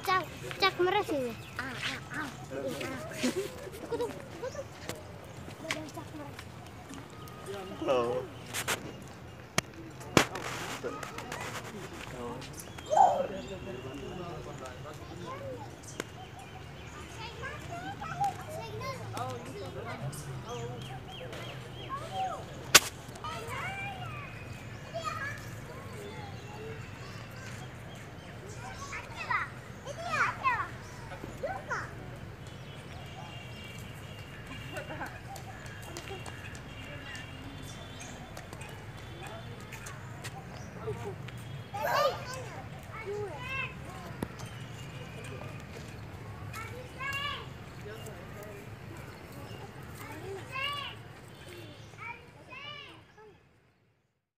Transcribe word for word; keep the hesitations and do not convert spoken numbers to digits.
Cak, cak merah sini. Ah, ah, ah. Tunggu, tunggu, tunggu. Ada cak merah. Hello. Hello.